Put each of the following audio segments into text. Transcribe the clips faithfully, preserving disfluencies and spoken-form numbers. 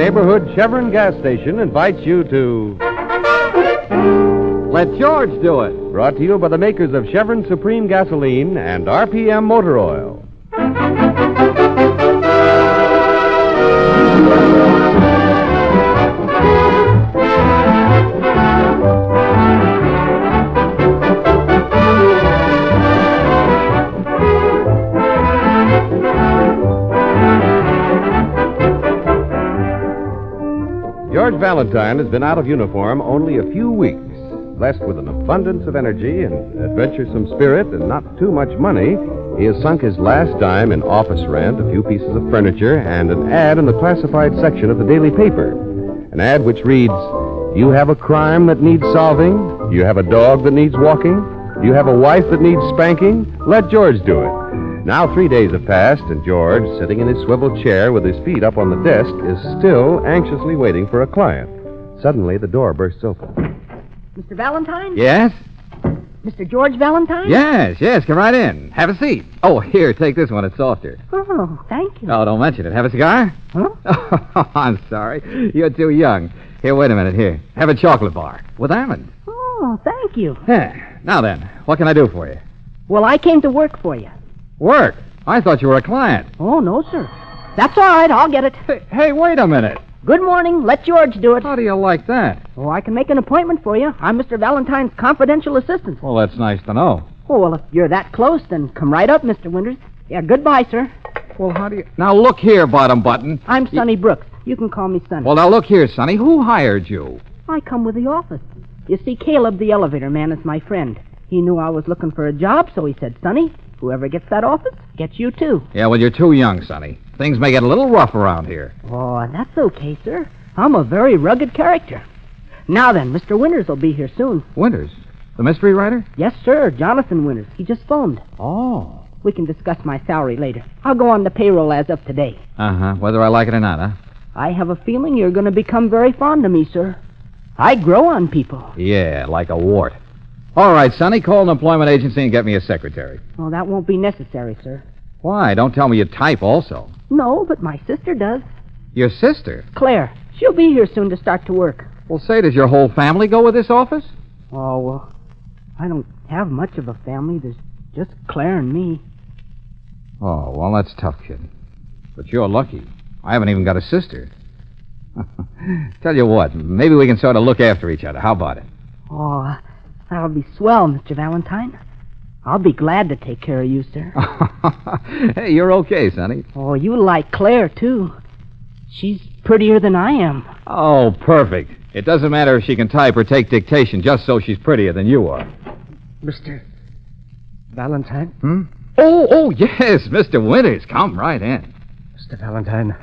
neighborhood Chevron gas station invites you to Let George Do It, brought to you by the makers of Chevron Supreme Gasoline and R P M Motor Oil. George Valentine has been out of uniform only a few weeks. Blessed with an abundance of energy and adventuresome spirit and not too much money, he has sunk his last dime in office rent, a few pieces of furniture, and an ad in the classified section of the daily paper. An ad which reads, "You have a crime that needs solving? You have a dog that needs walking? You have a wife that needs spanking? Let George do it." Now three days have passed, and George, sitting in his swivel chair with his feet up on the desk, is still anxiously waiting for a client. Suddenly, the door bursts open. Mister Valentine? Yes? Mister George Valentine? Yes, yes, come right in. Have a seat. Oh, here, take this one. It's softer. Oh, thank you. Oh, don't mention it. Have a cigar? Huh? Oh, I'm sorry. You're too young. Here, wait a minute. Here, have a chocolate bar with almonds. Oh, thank you. Yeah. Now then, what can I do for you? Well, I came to work for you. Work? I thought you were a client. Oh, no, sir. That's all right. I'll get it. Hey, hey, wait a minute. Good morning. Let George do it. How do you like that? Oh, I can make an appointment for you. I'm Mister Valentine's confidential assistant. Well, that's nice to know. Oh, well, if you're that close, then come right up, Mister Winters. Yeah, goodbye, sir. Well, how do you... Now, look here, Bottom Button. I'm Sonny Brooks. You can call me Sonny. Well, now, look here, Sonny. Who hired you? I come with the office. You see, Caleb, the elevator man, is my friend. He knew I was looking for a job, so he said, Sonny... whoever gets that office gets you, too. Yeah, well, you're too young, Sonny. Things may get a little rough around here. Oh, that's okay, sir. I'm a very rugged character. Now then, Mister Winters will be here soon. Winters? The mystery writer? Yes, sir, Jonathan Winters. He just phoned. Oh. We can discuss my salary later. I'll go on the payroll as of today. Uh-huh, whether I like it or not, huh? I have a feeling you're going to become very fond of me, sir. I grow on people. Yeah, like a wart. All right, Sonny, call an employment agency and get me a secretary. Oh, that won't be necessary, sir. Why? Don't tell me you type also. No, but my sister does. Your sister? Claire. She'll be here soon to start to work. Well, say, does your whole family go with this office? Oh, well, I don't have much of a family. There's just Claire and me. Oh, well, that's tough, kid. But you're lucky. I haven't even got a sister. Tell you what, maybe we can sort of look after each other. How about it? Oh, that'll be swell, Mister Valentine. I'll be glad to take care of you, sir. Hey, you're okay, Sonny. Oh, you like Claire, too. She's prettier than I am. Oh, perfect. It doesn't matter if she can type or take dictation, just so she's prettier than you are. Mister Valentine? Hmm? Oh, oh, yes, Mister Winters. Come right in. Mister Valentine,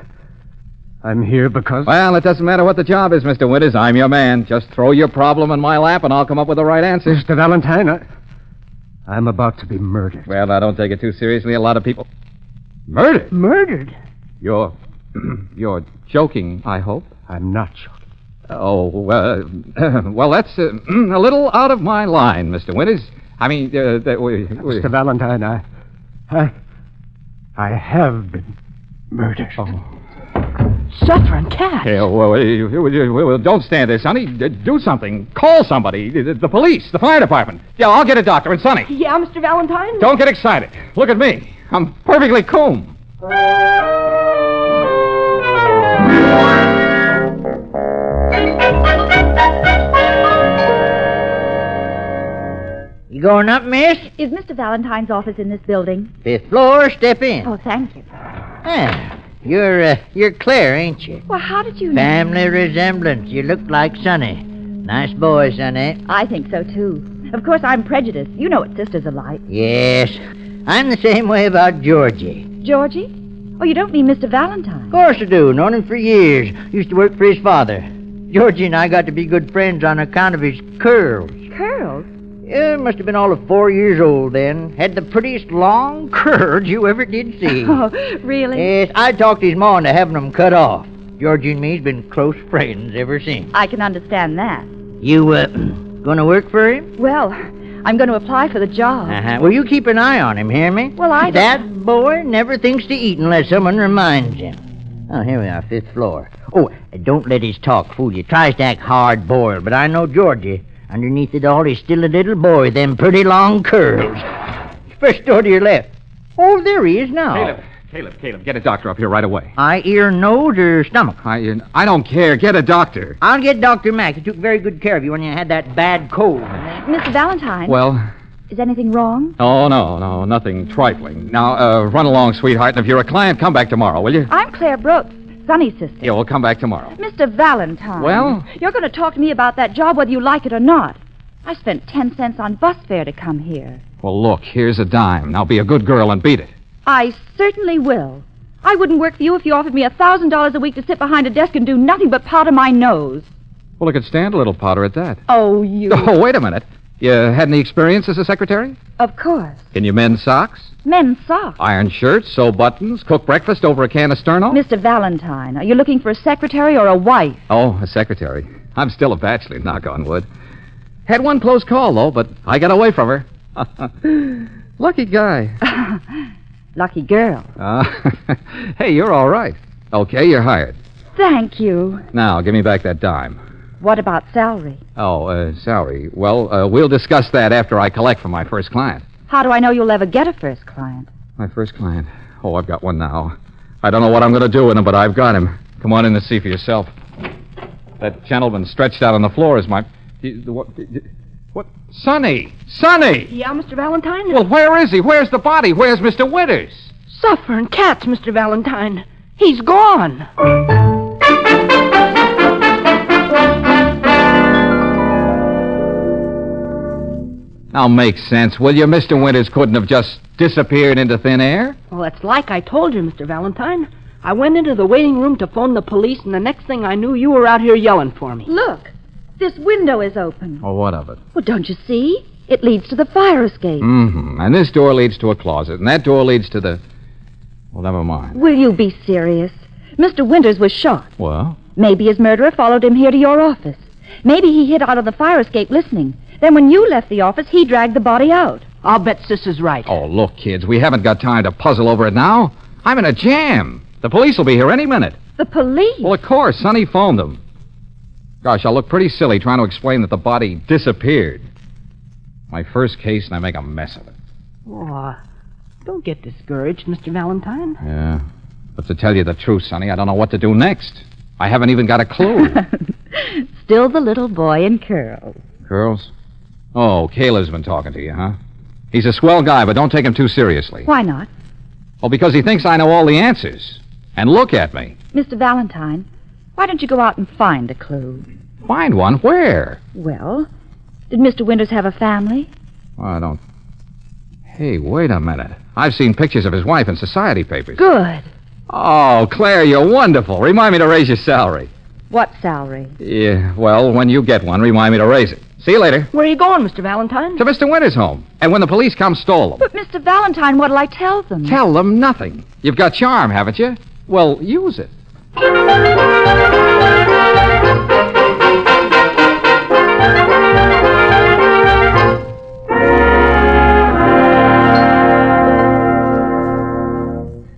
I'm here because... Well, it doesn't matter what the job is, Mister Winters. I'm your man. Just throw your problem in my lap and I'll come up with the right answer. Mister Valentine, I... I'm about to be murdered. Well, now, don't take it too seriously. A lot of people... Murdered? Murdered? You're... You're joking, I hope. I'm not joking. Oh, well, uh, well, that's uh, a little out of my line, Mister Winters. I mean... Uh, that we, we... Mister Valentine, I... I... I have been murdered. Oh. Saffron cat. Yeah, well, well, don't stand there, Sonny. Do something. Call somebody. The police, the fire department. Yeah, I'll get a doctor. And Sonny. Yeah, Mister Valentine? Don't get excited. Look at me. I'm perfectly calm. You going up, miss? Is Mister Valentine's office in this building? Fifth floor, step in. Oh, thank you. Ah. You're, uh, you're Claire, ain't you? Well, how did you know? Family resemblance. You look like Sonny. Nice boy, Sonny. I think so, too. Of course, I'm prejudiced. You know what sisters are like. Yes. I'm the same way about Georgie. Georgie? Oh, you don't mean Mister Valentine. Of course I do. Known him for years. Used to work for his father. Georgie and I got to be good friends on account of his curls. Curls? You must have been all of four years old then. Had the prettiest long curls you ever did see. Oh, really? Yes, I talked his ma into having them cut off. Georgie and me's been close friends ever since. I can understand that. You, uh, gonna work for him? Well, I'm gonna apply for the job. Uh-huh. Well, you keep an eye on him, hear me? Well, I don't... That boy never thinks to eat unless someone reminds him. Oh, here we are, fifth floor. Oh, don't let his talk fool you. Tries to act hard-boiled, but I know Georgie. Underneath it all, he's still a little boy with them pretty long curls. First door to your left. Oh, there he is now. Caleb, Caleb, Caleb, get a doctor up here right away. Eye, ear, nose, or stomach? I, I don't care. Get a doctor. I'll get Doctor Mack. He took very good care of you when you had that bad cold. Mister Valentine. Well... Is anything wrong? Oh, no, no, nothing trifling. Now, uh, run along, sweetheart, and if you're a client, come back tomorrow, will you? I'm Claire Brooks, Sonny's sister. Yeah, well, come back tomorrow. Mister Valentine. Well? You're going to talk to me about that job whether you like it or not. I spent ten cents on bus fare to come here. Well, look, here's a dime. Now be a good girl and beat it. I certainly will. I wouldn't work for you if you offered me a thousand dollars a week to sit behind a desk and do nothing but powder my nose. Well, I could stand a little powder at that. Oh, you... Oh, wait a minute. You had any experience as a secretary? Of course. Can you mend socks? Mend socks? Iron shirts, sew buttons, cook breakfast over a can of Sterno? Mister Valentine, are you looking for a secretary or a wife? Oh, a secretary. I'm still a bachelor, knock on wood. Had one close call, though, but I got away from her. Lucky guy. Lucky girl. Uh, hey, you're all right. Okay, you're hired. Thank you. Now, give me back that dime. What about salary? Oh, uh, salary. Well, uh, we'll discuss that after I collect for my first client. How do I know you'll ever get a first client? My first client? Oh, I've got one now. I don't know what I'm going to do with him, but I've got him. Come on in and see for yourself. That gentleman stretched out on the floor is my... What? What? Sonny! Sonny! Yeah, Mister Valentine? Well, where is he? Where's the body? Where's Mister Winters? Suffering cats, Mister Valentine. He's gone. Now, make sense, will you? Mister Winters couldn't have just disappeared into thin air. Well, it's like I told you, Mister Valentine. I went into the waiting room to phone the police, and the next thing I knew, you were out here yelling for me. Look, this window is open. Oh, what of it? Well, don't you see? It leads to the fire escape. Mm-hmm. And this door leads to a closet, and that door leads to the... Well, never mind. Will you be serious? Mister Winters was shot. Well? Maybe his murderer followed him here to your office. Maybe he hid out of the fire escape listening. Then when you left the office, he dragged the body out. I'll bet Sis is right. Oh, look, kids, we haven't got time to puzzle over it now. I'm in a jam. The police will be here any minute. The police? Well, of course. Sonny phoned them. Gosh, I'll look pretty silly trying to explain that the body disappeared. My first case, and I make a mess of it. Oh, don't get discouraged, Mister Valentine. Yeah, but to tell you the truth, Sonny, I don't know what to do next. I haven't even got a clue. Still the little boy in curls. Curls? Oh, Caleb's been talking to you, huh? He's a swell guy, but don't take him too seriously. Why not? Well, because he thinks I know all the answers. And look at me. Mister Valentine, why don't you go out and find a clue? Find one? Where? Well, did Mister Winters have a family? Well, I don't... Hey, wait a minute. I've seen pictures of his wife in society papers. Good. Oh, Claire, you're wonderful. Remind me to raise your salary. What salary? Yeah, well, when you get one, remind me to raise it. See you later. Where are you going, Mister Valentine? To Mister Winters' home. And when the police come, stole them. But, Mister Valentine, what'll I tell them? Tell them nothing. You've got charm, haven't you? Well, use it.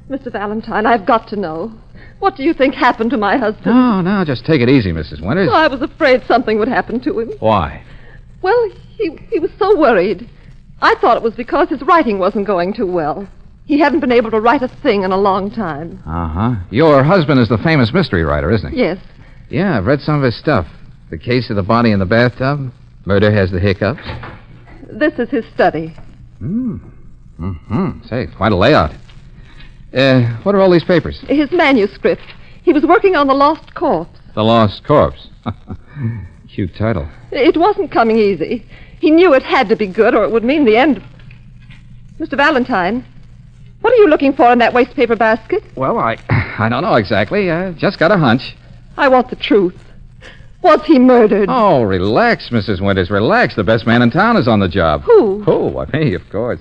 Mister Valentine, I've got to know. What do you think happened to my husband? No, no, just take it easy, Missus Winters. Oh, I was afraid something would happen to him. Why? Well, he, he was so worried. I thought it was because his writing wasn't going too well. He hadn't been able to write a thing in a long time. Uh-huh. Your husband is the famous mystery writer, isn't he? Yes. Yeah, I've read some of his stuff. The case of the body in the bathtub. Murder has the hiccups. This is his study. Hmm. Mm-hmm. Say, quite a layout. Uh, what are all these papers? His manuscript. He was working on The Lost Corpse. The Lost Corpse? Cute title. It wasn't coming easy. He knew it had to be good or it would mean the end. Mister Valentine, what are you looking for in that waste paper basket? Well, I I don't know exactly. I just got a hunch. I want the truth. Was he murdered? Oh, relax, Missus Winters, relax. The best man in town is on the job. Who? Who? I mean, of course.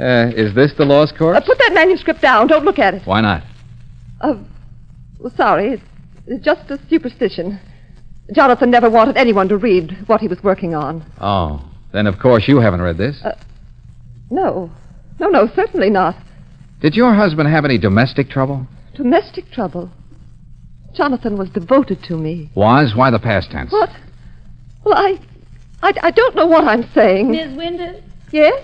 Uh, is this The Lost Corpse? Uh, put that manuscript down. Don't look at it. Why not? Uh, well, sorry. It's, it's just a superstition. Jonathan never wanted anyone to read what he was working on. Oh. Then, of course, you haven't read this. Uh, no. No, no, certainly not. Did your husband have any domestic trouble? Domestic trouble. Jonathan was devoted to me. Was? Why the past tense? What? Well, I, I... I don't know what I'm saying. Miss Winters? Yes?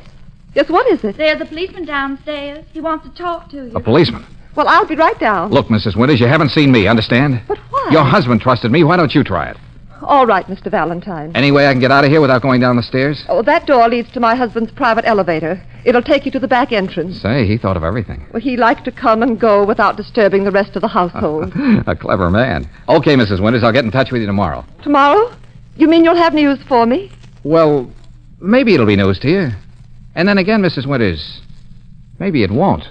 Yes, what is it? There's a policeman downstairs. He wants to talk to you. A policeman? Well, I'll be right down. Look, Missus Winters, you haven't seen me, understand? But why? Your husband trusted me. Why don't you try it? All right, Mister Valentine. Any way I can get out of here without going down the stairs? Oh, that door leads to my husband's private elevator. It'll take you to the back entrance. Say, he thought of everything. Well, he liked to come and go without disturbing the rest of the household. A clever man. Okay, Missus Winters, I'll get in touch with you tomorrow. Tomorrow? You mean you'll have news for me? Well, maybe it'll be news to you. And then again, Missus Winters, maybe it won't.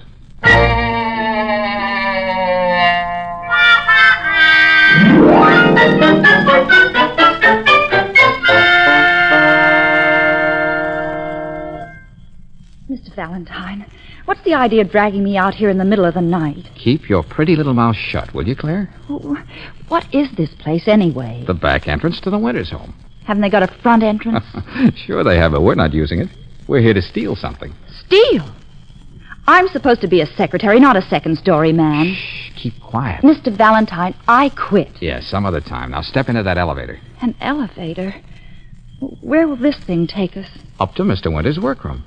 Mister Valentine, what's the idea of dragging me out here in the middle of the night? Keep your pretty little mouth shut, will you, Claire? Oh, what is this place, anyway? The back entrance to the Winters home. Haven't they got a front entrance? Sure they have, but we're not using it. We're here to steal something. Steal? I'm supposed to be a secretary, not a second-story man. Shh, keep quiet. Mister Valentine, I quit. Yes, yeah, some other time. Now step into that elevator. An elevator? Where will this thing take us? Up to Mister Winters' workroom.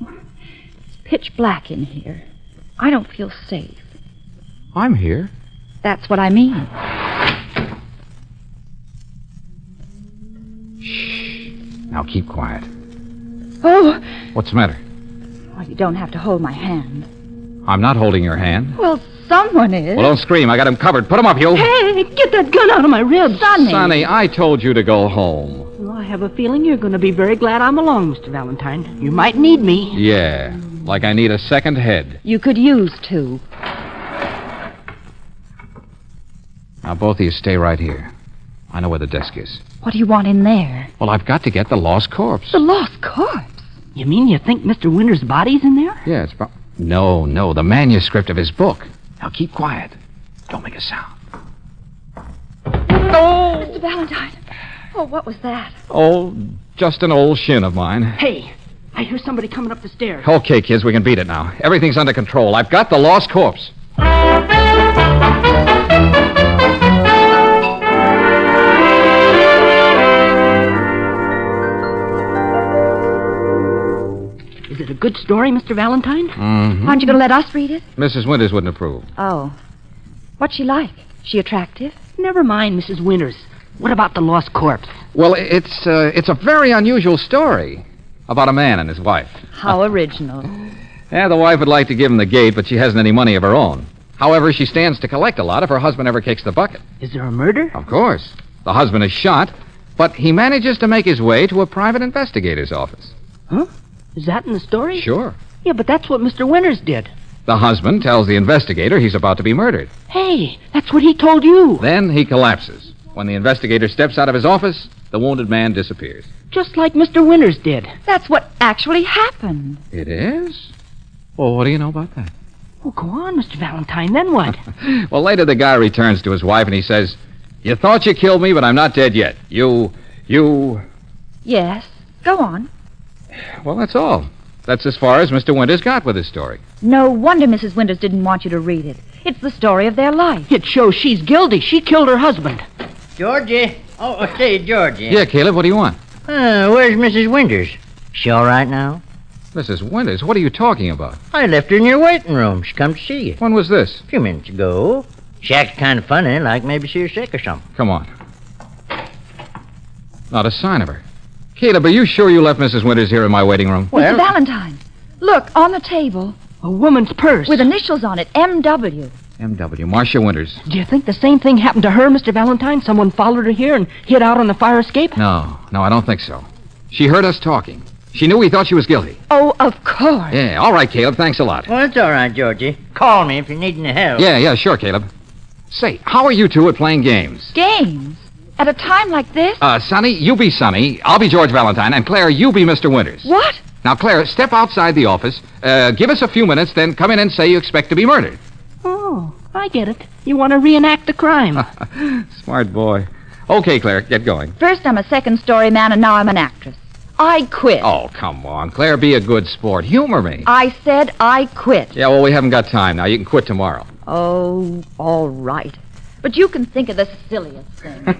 It's pitch black in here. I don't feel safe. I'm here. That's what I mean. Shh. Now keep quiet. Oh! What's the matter? Well, you don't have to hold my hand. I'm not holding your hand. Well, someone is. Well, don't scream. I got him covered. Put him up, you. Hey, get that gun out of my ribs. Sonny. Sonny, I told you to go home. Well, I have a feeling you're going to be very glad I'm along, Mister Valentine. You might need me. Yeah, like I need a second head. You could use two. Now, both of you stay right here. I know where the desk is. What do you want in there? Well, I've got to get the lost corpse. The lost corpse? You mean you think Mister Winters' body's in there? Yeah, it's pro- No, no, the manuscript of his book. Now, keep quiet. Don't make a sound. No! Mister Valentine. Oh, what was that? Oh, just an old shin of mine. Hey, I hear somebody coming up the stairs. Okay, kids, we can beat it now. Everything's under control. I've got the lost corpse. Is it a good story, Mister Valentine? Mm-hmm. Aren't you going to let us read it? Missus Winters wouldn't approve. Oh. What's she like? She attractive? Never mind, Missus Winters. What about the lost corpse? Well, it's, uh, it's a very unusual story about a man and his wife. How original. Yeah, the wife would like to give him the gate, but she hasn't any money of her own. However, she stands to collect a lot if her husband ever kicks the bucket. Is there a murder? Of course. The husband is shot, but he manages to make his way to a private investigator's office. Huh? Is that in the story? Sure. Yeah, but that's what Mister Winters did. The husband tells the investigator he's about to be murdered. Hey, that's what he told you. Then he collapses. When the investigator steps out of his office, the wounded man disappears. Just like Mister Winters did. That's what actually happened. It is? Well, what do you know about that? Well, go on, Mister Valentine, then what? Well, later the guy returns to his wife and he says, "You thought you killed me, but I'm not dead yet. You, you... Yes, go on. Well, that's all. That's as far as Mister Winters got with his story. No wonder Missus Winters didn't want you to read it. It's the story of their life. It shows she's guilty. She killed her husband. Georgie. Oh, say, Georgie. Yeah, Caleb, what do you want? Uh, where's Missus Winters? She all right now? Missus Winters, what are you talking about? I left her in your waiting room. She come to see you. When was this? A few minutes ago. She acts kind of funny, like maybe she was sick or something. Come on. Not a sign of her. Caleb, are you sure you left Missus Winters here in my waiting room? Well, Mister Valentine, look, on the table. A woman's purse. With initials on it, M W M W Marcia Winters. Do you think the same thing happened to her, Mister Valentine? Someone followed her here and hid out on the fire escape? No, no, I don't think so. She heard us talking. She knew we thought she was guilty. Oh, of course. Yeah, all right, Caleb, thanks a lot. Well, it's all right, Georgie. Call me if you need any help. Yeah, yeah, sure, Caleb. Say, how are you two at playing games? Games? At a time like this? Uh, Sonny, you be Sonny. I'll be George Valentine. And Claire, you be Mister Winters. What? Now, Claire, step outside the office. Uh, give us a few minutes, then come in and say you expect to be murdered. Oh, I get it. You want to reenact the crime. Smart boy. Okay, Claire, get going. First, I'm a second-story man, and now I'm an actress. I quit. Oh, come on. Claire, be a good sport. Humor me. I said I quit. Yeah, well, we haven't got time now. You can quit tomorrow. Oh, all right. But you can think of the silliest things.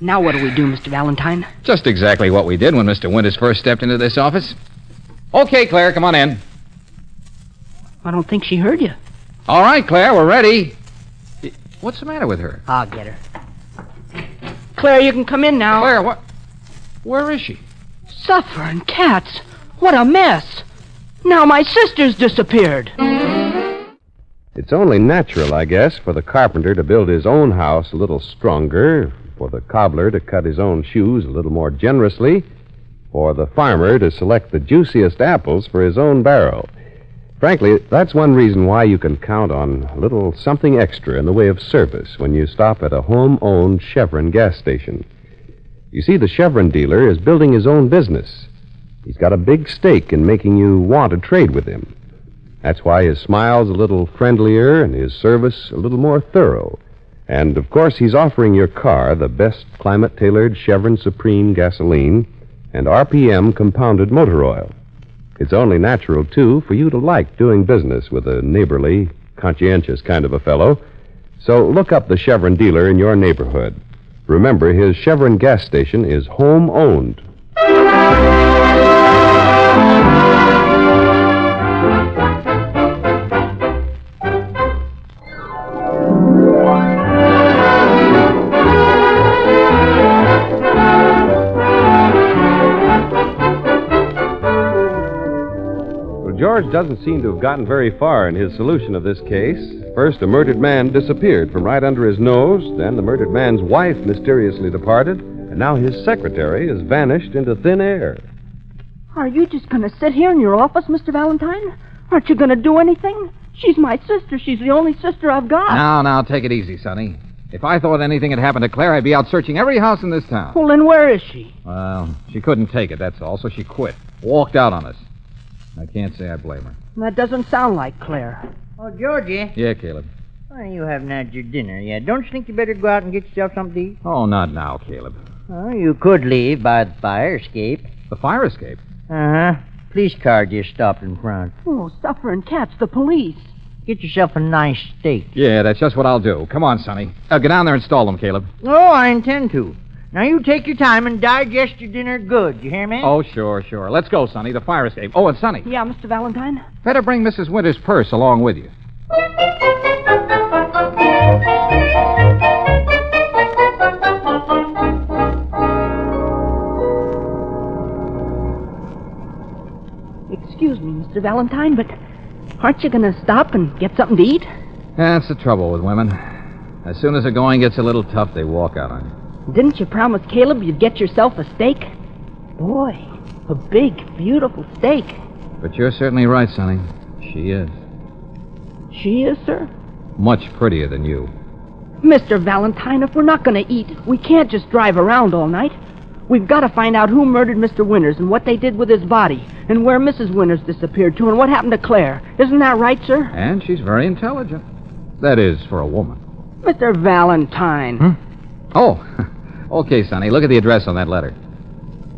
Now what do we do, Mister Valentine? Just exactly what we did when Mister Winters first stepped into this office. Okay, Claire, come on in. I don't think she heard you. All right, Claire, we're ready. What's the matter with her? I'll get her. Claire, you can come in now. Claire, what? Where is she? Suffering cats. What a mess. Now my sister's disappeared. It's only natural, I guess, for the carpenter to build his own house a little stronger, for the cobbler to cut his own shoes a little more generously, for the farmer to select the juiciest apples for his own barrel. Frankly, that's one reason why you can count on a little something extra in the way of service when you stop at a home-owned Chevron gas station. You see, the Chevron dealer is building his own business. He's got a big stake in making you want to trade with him. That's why his smile's a little friendlier and his service a little more thorough. And, of course, he's offering your car the best climate-tailored Chevron Supreme gasoline and R P M compounded motor oil. It's only natural, too, for you to like doing business with a neighborly, conscientious kind of a fellow. So look up the Chevron dealer in your neighborhood. Remember, his Chevron gas station is home-owned. George doesn't seem to have gotten very far in his solution of this case. First, a murdered man disappeared from right under his nose. Then the murdered man's wife mysteriously departed. And now his secretary has vanished into thin air. Are you just going to sit here in your office, Mister Valentine? Aren't you going to do anything? She's my sister. She's the only sister I've got. Now, now, take it easy, Sonny. If I thought anything had happened to Claire, I'd be out searching every house in this town. Well, then where is she? Well, she couldn't take it, that's all, so she quit. Walked out on us. I can't say I blame her. That doesn't sound like Claire. Oh, Georgie. Yeah, Caleb. Well, you haven't had your dinner yet. Don't you think you better go out and get yourself something to eat? Oh, not now, Caleb. Well, you could leave by the fire escape. The fire escape? Uh-huh. Police car just stopped in front. Oh, suffering cats, the police. Get yourself a nice steak. Yeah, that's just what I'll do. Come on, Sonny. Uh, get down there and stall them, Caleb. Oh, I intend to. Now, you take your time and digest your dinner good. You hear me? Oh, sure, sure. Let's go, Sonny. The fire escape. Oh, and Sonny. Yeah, Mister Valentine? Better bring Missus Winters' purse along with you. Excuse me, Mister Valentine, but aren't you going to stop and get something to eat? That's the trouble with women. As soon as the going gets a little tough, they walk out on you. Didn't you promise Caleb you'd get yourself a steak? Boy, a big, beautiful steak. But you're certainly right, Sonny. She is. She is, sir? Much prettier than you. Mister Valentine, if we're not going to eat, we can't just drive around all night. We've got to find out who murdered Mister Winters and what they did with his body and where Missus Winters disappeared to and what happened to Claire. Isn't that right, sir? And she's very intelligent. That is, for a woman. Mister Valentine. Huh? Oh, okay, Sonny. Look at the address on that letter.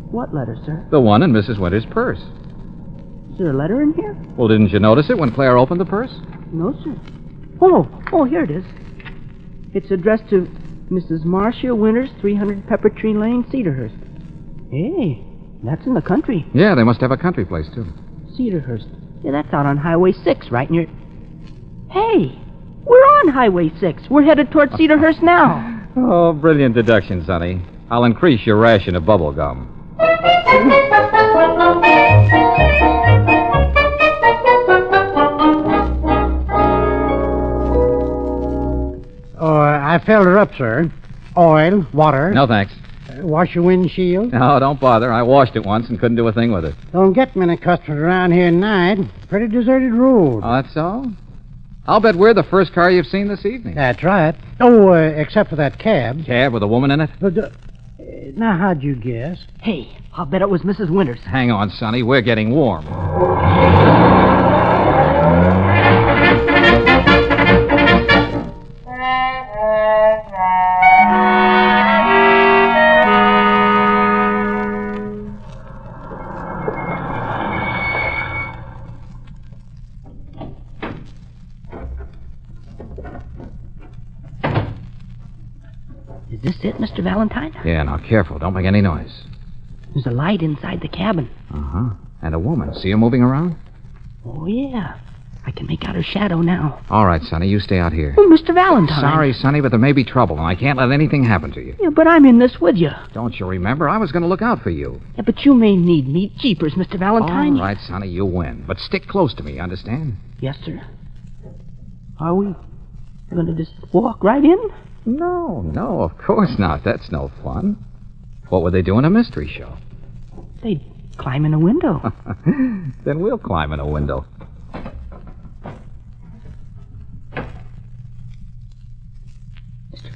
What letter, sir? The one in Missus Winters' purse. Is there a letter in here? Well, didn't you notice it when Claire opened the purse? No, sir. Oh, oh, here it is. It's addressed to Missus Marcia Winters, three hundred Pepper Tree Lane, Cedarhurst. Hey, that's in the country. Yeah, they must have a country place, too. Cedarhurst. Yeah, that's out on Highway six, right near... Hey, we're on Highway six. We're headed toward Cedarhurst now. Oh, brilliant deduction, Sonny. I'll increase your ration of bubble gum. Oh, I filled her up, sir. Oil, water. No, thanks. Uh, wash your windshield? No, don't bother. I washed it once and couldn't do a thing with it. Don't get many customers around here at night. Pretty deserted road. Oh, that's all? I'll bet we're the first car you've seen this evening. That's right. Oh, uh, except for that cab. Cab with a woman in it? But, uh, now, how'd you guess? Hey, I'll bet it was Missus Winters. Hang on, Sonny. We're getting warm. Mister Valentine? Yeah, now, careful. Don't make any noise. There's a light inside the cabin. Uh-huh. And a woman. See her moving around? Oh, yeah. I can make out her shadow now. All right, Sonny, you stay out here. Oh, Mister Valentine. Sorry, Sonny, but there may be trouble, and I can't let anything happen to you. Yeah, but I'm in this with you. Don't you remember? I was going to look out for you. Yeah, but you may need me. Jeepers, Mister Valentine. All right, Sonny, you win. But stick close to me, understand? Yes, sir. Are we going to just walk right in? No, no, of course not. That's no fun. What would they do in a mystery show? They'd climb in a window. Then we'll climb in a window.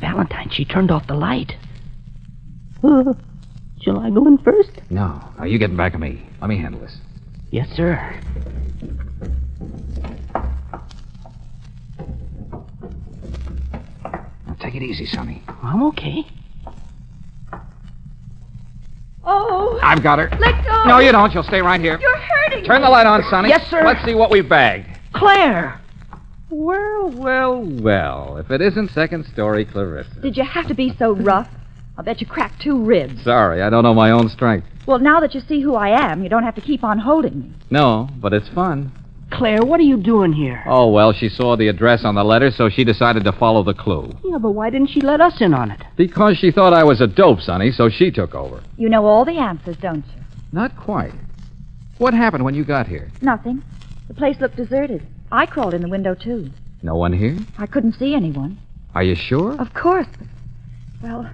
Valentine, she turned off the light. Uh, shall I go in first? No. Now, you get back of me. Let me handle this. Yes, sir. Now, take it easy, Sonny. I'm okay. Oh. I've got her. Let go. No, you don't. You'll stay right here. You're hurting. Turn the light on, Sonny. Yes, sir. Let's see what we've bagged. Claire. Well, well, well. If it isn't second story, Clarissa. Did you have to be so rough? I'll bet you cracked two ribs. Sorry, I don't know my own strength. Well, now that you see who I am, you don't have to keep on holding me. No, but it's fun. Claire, what are you doing here? Oh, well, she saw the address on the letter, so she decided to follow the clue. Yeah, but why didn't she let us in on it? Because she thought I was a dope, Sonny, so she took over. You know all the answers, don't you? Not quite. What happened when you got here? Nothing. The place looked deserted. I crawled in the window, too. No one here? I couldn't see anyone. Are you sure? Of course. Well,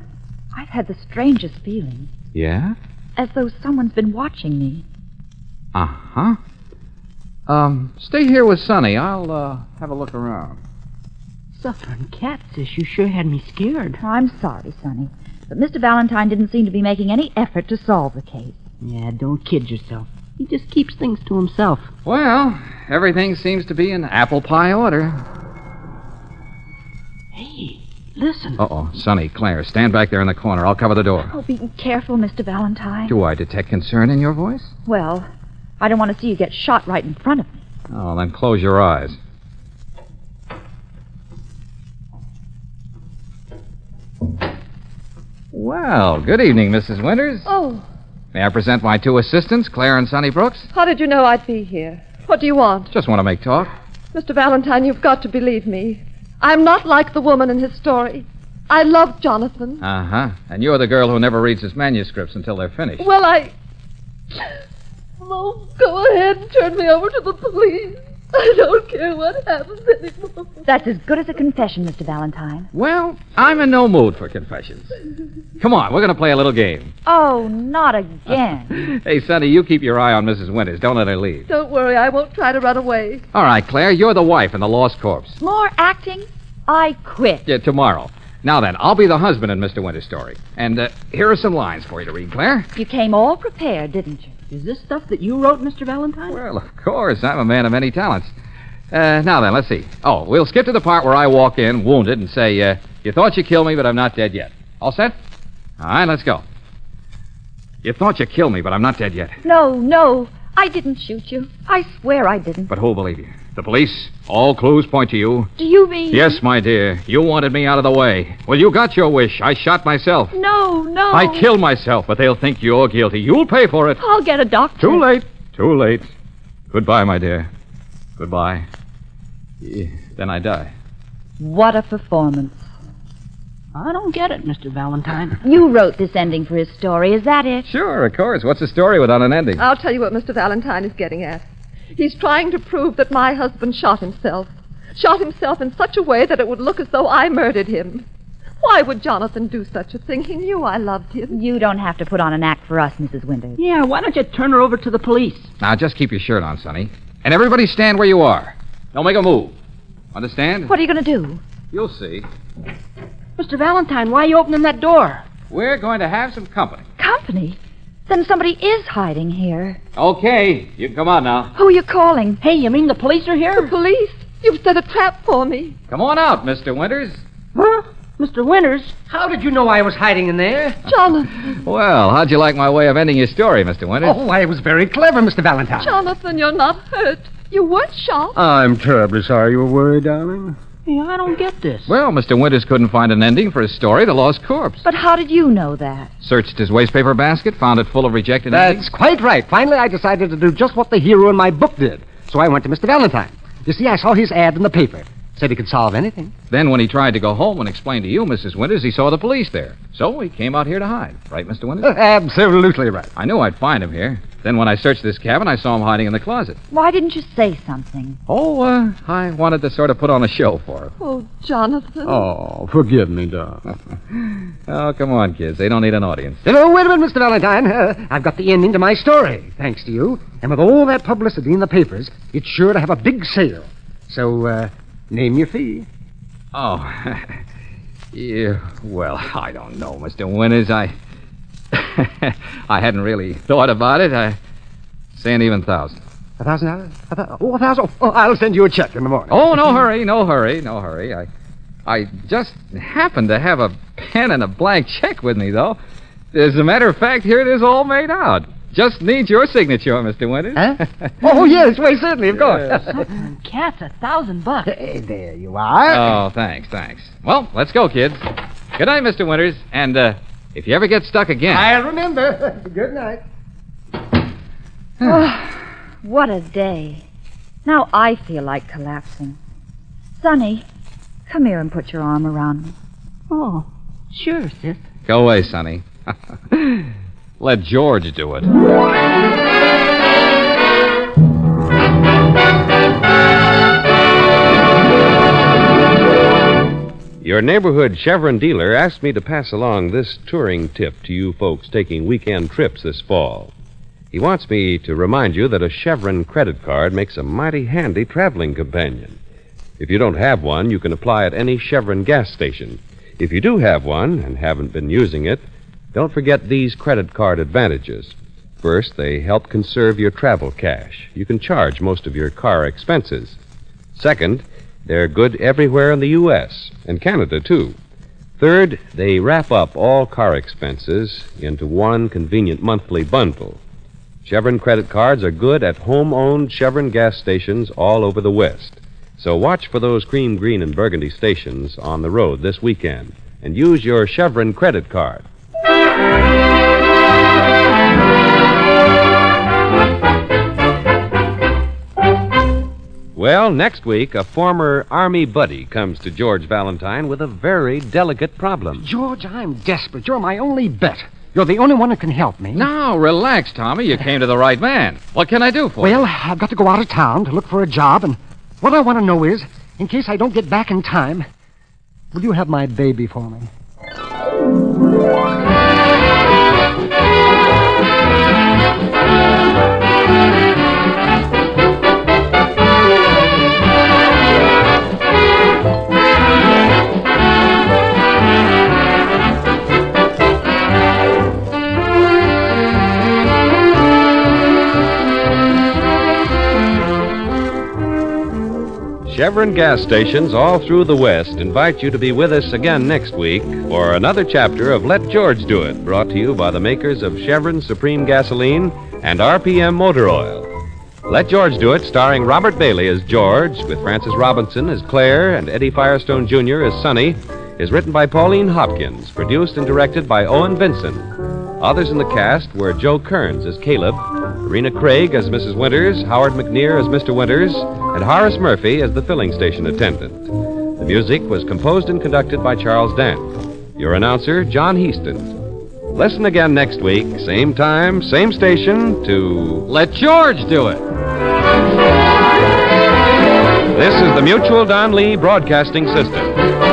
I've had the strangest feeling. Yeah? As though someone's been watching me. Uh-huh. Um, stay here with Sonny. I'll, uh, have a look around. Suffering catfish, you sure had me scared. Oh, I'm sorry, Sonny, but Mister Valentine didn't seem to be making any effort to solve the case. Yeah, don't kid yourself. He just keeps things to himself. Well, everything seems to be in apple pie order. Hey, listen. Uh-oh. Sonny, Claire, stand back there in the corner. I'll cover the door. Oh, be careful, Mister Valentine. Do I detect concern in your voice? Well, I don't want to see you get shot right in front of me. Oh, then close your eyes. Well, good evening, Missus Winters. Oh, may I present my two assistants, Claire and Sonny Brooks? How did you know I'd be here? What do you want? Just want to make talk. Mister Valentine, you've got to believe me. I'm not like the woman in his story. I love Jonathan. Uh-huh. And you're the girl who never reads his manuscripts until they're finished. Well, I... Oh, go ahead and turn me over to the police. I don't care what happens anymore. That's as good as a confession, Mister Valentine. Well, I'm in no mood for confessions. Come on, we're going to play a little game. Oh, not again. Hey, Sonny, you keep your eye on Missus Winters. Don't let her leave. Don't worry, I won't try to run away. All right, Claire, you're the wife in The Lost Corpse. More acting? I quit. Yeah, tomorrow. Now then, I'll be the husband in Mister Winters' story. And uh, here are some lines for you to read, Claire. You came all prepared, didn't you? Is this stuff that you wrote, Mister Valentine? Well, of course. I'm a man of many talents. Uh, now then, let's see. Oh, we'll skip to the part where I walk in, wounded, and say, uh, you thought you killed me, but I'm not dead yet. All set? All right, let's go. You thought you killed me, but I'm not dead yet. No, no. I didn't shoot you. I swear I didn't. But who'll believe you? The police? All clues point to you. Do you mean... Yes, my dear. You wanted me out of the way. Well, you got your wish. I shot myself. No, no. I killed myself, but they'll think you're guilty. You'll pay for it. I'll get a doctor. Too late. Too late. Goodbye, my dear. Goodbye. Yeah, then I die. What a performance. I don't get it, Mister Valentine. You wrote this ending for his story. Is that it? Sure, of course. What's a story without an ending? I'll tell you what Mister Valentine is getting at. He's trying to prove that my husband shot himself. Shot himself in such a way that it would look as though I murdered him. Why would Jonathan do such a thing? He knew I loved him. You don't have to put on an act for us, Missus Winters. Yeah, why don't you turn her over to the police? Now, just keep your shirt on, Sonny. And everybody stand where you are. Don't make a move. Understand? What are you going to do? You'll see. Mister Valentine, why are you opening that door? We're going to have some company. Company? Then somebody is hiding here. Okay, you can come on now. Who are you calling? Hey, you mean the police are here? The police? You've set a trap for me. Come on out, Mister Winters. Huh? Mister Winters? How did you know I was hiding in there? Jonathan. Well, how'd you like my way of ending your story, Mister Winters? Oh, I was very clever, Mister Valentine. Jonathan, you're not hurt. You weren't shot. I'm terribly sorry you were worried, darling. Yeah, I don't get this. Well, Mister Winters couldn't find an ending for his story, The Lost Corpse. But how did you know that? Searched his wastepaper basket, found it full of rejected endings. That's quite right. Finally, I decided to do just what the hero in my book did. So I went to Mister Valentine. You see, I saw his ad in the paper. Said he could solve anything. Then when he tried to go home and explain to you, Missus Winters, he saw the police there. So he came out here to hide. Right, Mister Winters? Uh, absolutely right. I knew I'd find him here. Then when I searched this cabin, I saw him hiding in the closet. Why didn't you say something? Oh, uh, I wanted to sort of put on a show for him. Oh, Jonathan. Oh, forgive me, darling. Oh, come on, kids. They don't need an audience. You know, wait a minute, Mister Valentine. Uh, I've got the ending to my story, thanks to you. And with all that publicity in the papers, it's sure to have a big sale. So, uh, name your fee. Oh, yeah, well, I don't know, Mister Winters. I... I hadn't really thought about it. I saying even thousand. A thousand dollars? Oh, a thousand? Oh, I'll send you a check in the morning. Oh, no hurry, no hurry, no hurry. I, I just happened to have a pen and a blank check with me, though. As a matter of fact, here it is all made out. Just needs your signature, Mister Winters. Huh? Oh, yes, well, certainly, of course. Cats, a thousand bucks. Hey, there you are. Oh, thanks, thanks. Well, let's go, kids. Good night, Mister Winters, and, uh... if you ever get stuck again... I'll remember. Good night. Oh, what a day. Now I feel like collapsing. Sonny, come here and put your arm around me. Oh, sure, sis. Go away, Sonny. Let George do it. Your neighborhood Chevron dealer asked me to pass along this touring tip to you folks taking weekend trips this fall. He wants me to remind you that a Chevron credit card makes a mighty handy traveling companion. If you don't have one, you can apply at any Chevron gas station. If you do have one and haven't been using it, don't forget these credit card advantages. First, they help conserve your travel cash. You can charge most of your car expenses. Second, they're good everywhere in the U S and Canada, too. Third, they wrap up all car expenses into one convenient monthly bundle. Chevron credit cards are good at home-owned Chevron gas stations all over the West. So watch for those cream, green, and burgundy stations on the road this weekend and use your Chevron credit card. Well, next week, a former Army buddy comes to George Valentine with a very delicate problem. George, I'm desperate. You're my only bet. You're the only one who can help me. Now, relax, Tommy. You came to the right man. What can I do for you? Well, I've got to go out of town to look for a job, and what I want to know is, in case I don't get back in time, will you have my baby for me? Chevron gas stations all through the West invite you to be with us again next week for another chapter of Let George Do It, brought to you by the makers of Chevron Supreme Gasoline and R P M Motor Oil. Let George Do It, starring Robert Bailey as George, with Francis Robinson as Claire and Eddie Firestone Junior as Sonny, is written by Pauline Hopkins, produced and directed by Owen Vincent. Others in the cast were Joe Kearns as Caleb, Rena Craig as Missus Winters, Howard McNear as Mister Winters, and Horace Murphy as the filling station attendant. The music was composed and conducted by Charles Dant. Your announcer, John Heaston. Listen again next week, same time, same station, to Let George Do It. This is the Mutual Don Lee Broadcasting System.